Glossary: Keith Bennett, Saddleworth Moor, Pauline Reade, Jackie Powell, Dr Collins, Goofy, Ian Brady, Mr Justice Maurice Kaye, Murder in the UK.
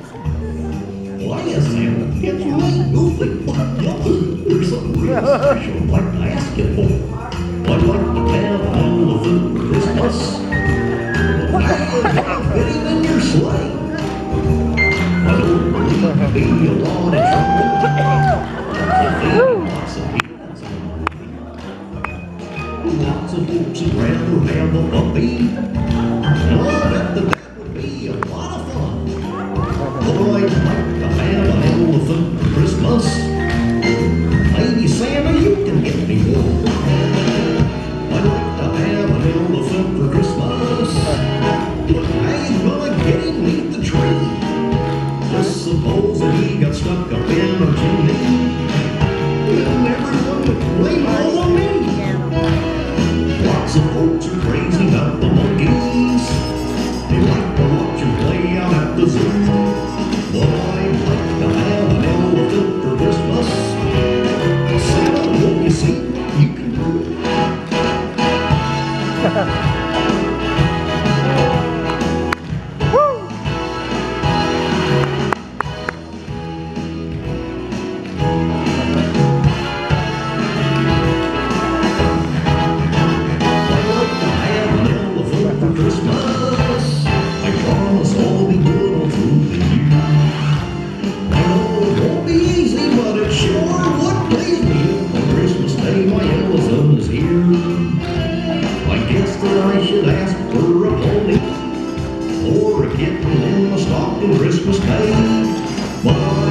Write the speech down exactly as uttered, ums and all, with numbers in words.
Why is it? It's me, Goofy. There's something real special I'd like to ask you for. I'd like to have all the food for Christmas. I'm fitting in your sleigh. I don't believe I'd be a lot of trouble. Lots of heels. Lots of hoops and round around the bumpy. I bet that that would be a lot of fun. Oh, I'd like to have an elephant for Christmas. Maybe Santa, you can get me one. I'd like to have an elephant for Christmas. But hey, well, I can't leave the tree. Just suppose that he got stuck up in a chimney, and everyone would blame all on me. Lots of folks are crazy about the monkeys. They like to watch them play out at the zoo. But I'd like to have an elephant for Christmas. Santa, won't you see? You can do it. Christmas Day.